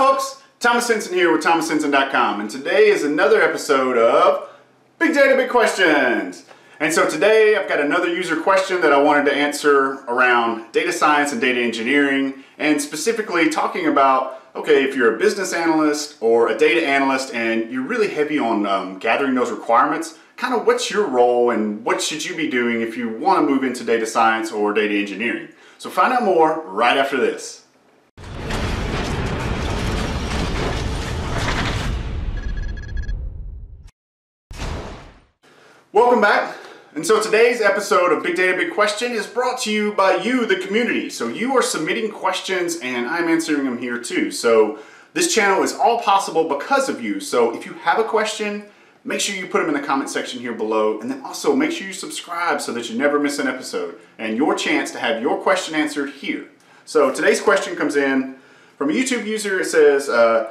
Hi folks, Thomas Henson here with ThomasHenson.com, and today is another episode of Big Data, Big Questions. And so today I've got another user question that I wanted to answer around data science and data engineering, and specifically talking about, okay, if you're a business analyst or a data analyst and you're really heavy on gathering those requirements, kind of what's your role and what should you be doing if you want to move into data science or data engineering? So find out more right after this. Welcome back. And so today's episode of Big Data Big Question is brought to you by you, the community. So you are submitting questions and I'm answering them here too. So this channel is all possible because of you. So if you have a question, make sure you put them in the comment section here below, and then also make sure you subscribe so that you never miss an episode and your chance to have your question answered here. So today's question comes in from a YouTube user. It says, do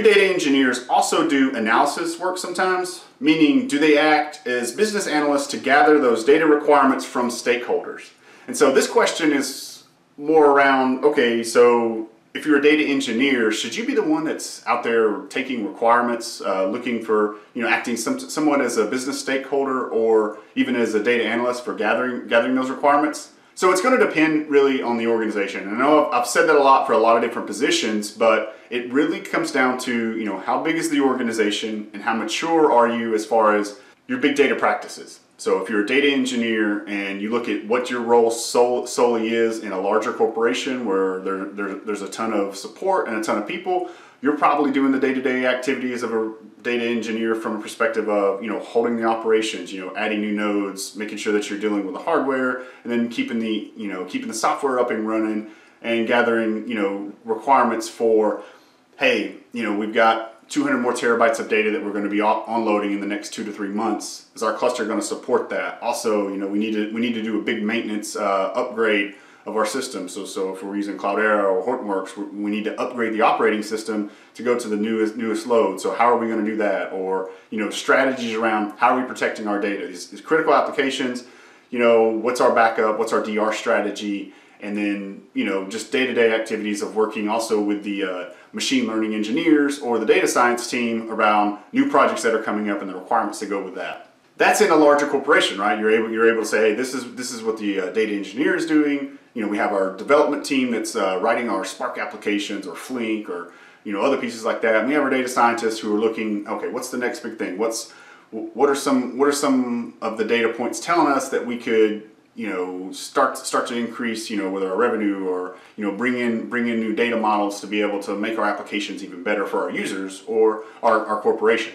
data engineers also do analysis work sometimes? Meaning, do they act as business analysts to gather those data requirements from stakeholders? And so this question is more around, okay, so if you're a data engineer, should you be the one that's out there taking requirements, looking for, acting somewhat as a business stakeholder or even as a data analyst for gathering those requirements? So it's going to depend really on the organization. And I know I've said that a lot for a lot of different positions, but it really comes down to, how big is the organization and how mature are you as far as your big data practices. So if you're a data engineer and you look at what your role solely is in a larger corporation where there's a ton of support and a ton of people, you're probably doing the day-to-day activities of a data engineer from a perspective of, holding the operations, adding new nodes, making sure that you're dealing with the hardware, and then keeping the software up and running and gathering, requirements for, hey, we've got 200 more terabytes of data that we're going to be onloading in the next 2 to 3 months. Is our cluster going to support that? Also, we need to do a big maintenance upgrade of our system. So if we're using Cloudera or Hortonworks, we need to upgrade the operating system to go to the newest load. So how are we going to do that? Or strategies around how are we protecting our data? These critical applications. What's our backup? What's our DR strategy? And then, just day-to-day activities of working also with the machine learning engineers or the data science team around new projects that are coming up and the requirements that go with that. That's in a larger corporation, right? You're able to say, hey, this is what the data engineer is doing. We have our development team that's writing our Spark applications or Flink or other pieces like that. And we have our data scientists who are looking, okay, what's the next big thing? What are some of the data points telling us that we could start to increase, with our revenue, or, bring in new data models to be able to make our applications even better for our users or our corporation.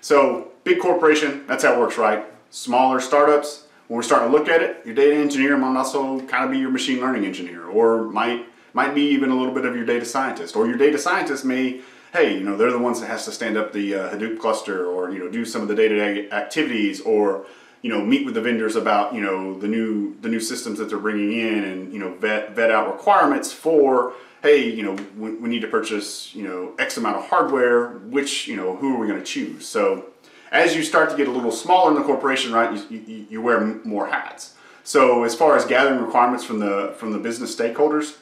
So big corporation, that's how it works, right? Smaller startups, when we're starting to look at it, your data engineer might also kind of be your machine learning engineer, or might be even a little bit of your data scientist, or your data scientist may, hey, they're the ones that has to stand up the Hadoop cluster, or, do some of the day-to-day activities, or, meet with the vendors about, the new systems that they're bringing in, and, vet out requirements for, hey, we need to purchase, X amount of hardware, which, who are we going to choose? So as you start to get a little smaller in the corporation, right, you wear more hats. So as far as gathering requirements from the business stakeholders,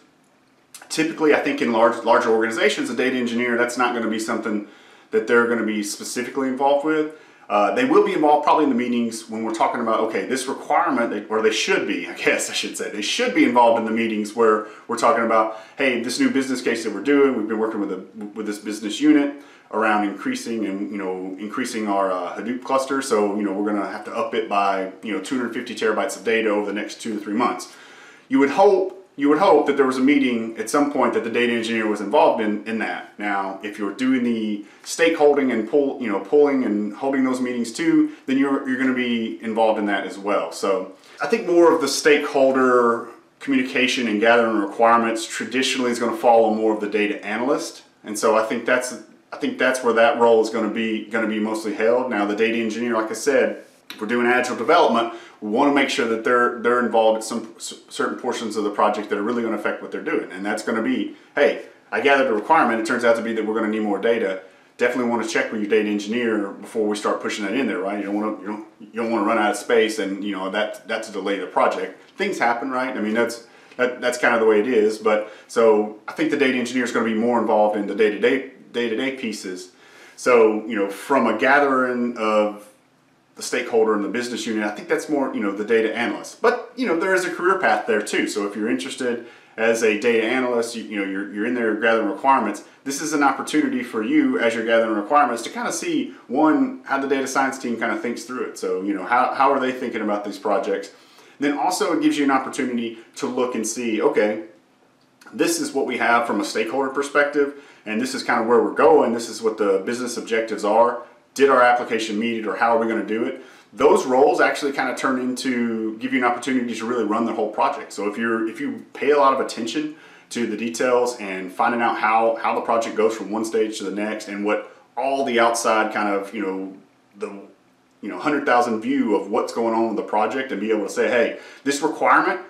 typically I think in larger organizations, a data engineer, that's not going to be something that they're going to be specifically involved with. They will be involved probably in the meetings when we're talking about, okay, this requirement, or they should be, I guess I should say, they should be involved in the meetings where we're talking about, hey, this new business case that we're doing, we've been working with this business unit around increasing our Hadoop cluster. So, we're going to have to up it by, 250 terabytes of data over the next 2 to 3 months. You would hope that there was a meeting at some point that the data engineer was involved in that. Now, if you're doing the stakeholding and pulling and holding those meetings too, then you're going to be involved in that as well. So I think more of the stakeholder communication and gathering requirements traditionally is going to follow more of the data analyst. And so I think that's where that role is going to be mostly held. Now, the data engineer, like I said, if we're doing agile development, we want to make sure that they're involved at some certain portions of the project that are really going to affect what they're doing. And that's going to be, hey, I gathered a requirement. It turns out to be that we're going to need more data. Definitely want to check with your data engineer before we start pushing that in there, right? You don't want to run out of space and, that to delay the project. Things happen, right? I mean, that's That's kind of the way it is. But so I think the data engineer is going to be more involved in the day-to-day pieces. So, you know, from a gathering of the stakeholder and the business unit, I think that's more, you know, the data analyst. But, you know, there is a career path there too. So if you're interested as a data analyst, you're in there gathering requirements. This is an opportunity for you as you're gathering requirements to kind of see, one, how the data science team kind of thinks through it. So, you know, how are they thinking about these projects? Then also it gives you an opportunity to look and see, okay, this is what we have from a stakeholder perspective, and this is kind of where we're going. This is what the business objectives are. Did our application meet it, or how are we going to do it? Those roles actually kind of turn into, give you an opportunity to really run the whole project. So if you pay a lot of attention to the details and finding out how the project goes from one stage to the next, and what all the outside kind of, you know, the 100,000 view of what's going on with the project, and be able to say, hey, this requirement,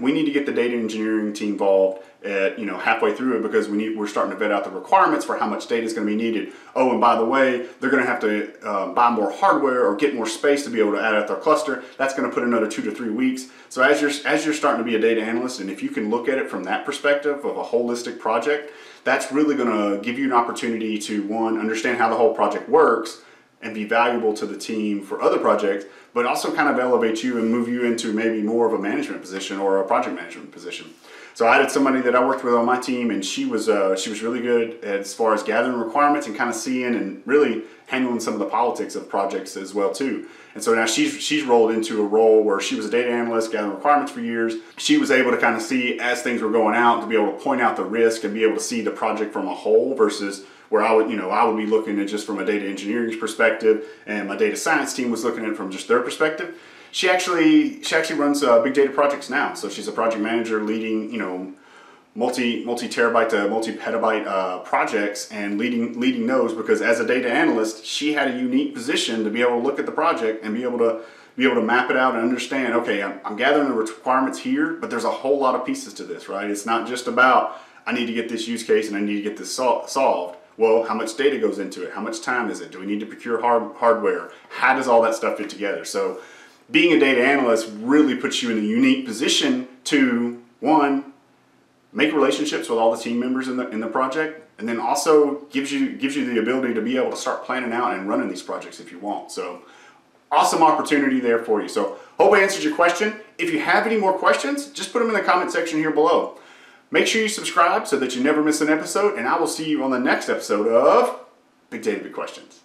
we need to get the data engineering team involved at, you know, halfway through it, because we're starting to vet out the requirements for how much data is going to be needed. Oh, and by the way, they're going to have to buy more hardware or get more space to be able to add out their cluster. That's going to put another 2 to 3 weeks. So as you're starting to be a data analyst, and if you can look at it from that perspective of a holistic project, that's really going to give you an opportunity to, one, understand how the whole project works and be valuable to the team for other projects, but also kind of elevate you and move you into maybe more of a management position or a project management position. So I had somebody that I worked with on my team, and she was really good as far as gathering requirements and kind of seeing and really handling some of the politics of projects as well too. And so now she's rolled into a role where she was a data analyst, gathering requirements for years. She was able to kind of see as things were going out, to be able to point out the risk and be able to see the project from a whole, versus where I would be looking at just from a data engineering perspective, and my data science team was looking at it from just their perspective. She actually runs big data projects now. So she's a project manager leading, you know, multi-terabyte to multi-petabyte projects, and leading those, because as a data analyst, she had a unique position to be able to look at the project and be able to map it out and understand, okay, I'm gathering the requirements here, but there's a whole lot of pieces to this, right? It's not just about, I need to get this use case and I need to get this solved. Well, how much data goes into it? How much time is it? Do we need to procure hardware? How does all that stuff fit together? So being a data analyst really puts you in a unique position to, one, make relationships with all the team members in the project, and then also gives you the ability to be able to start planning out and running these projects if you want. So awesome opportunity there for you. So hope I answered your question. If you have any more questions, just put them in the comment section here below. Make sure you subscribe so that you never miss an episode, and I will see you on the next episode of Big Data, Big Questions.